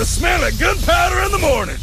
the smell of gunpowder in the morning.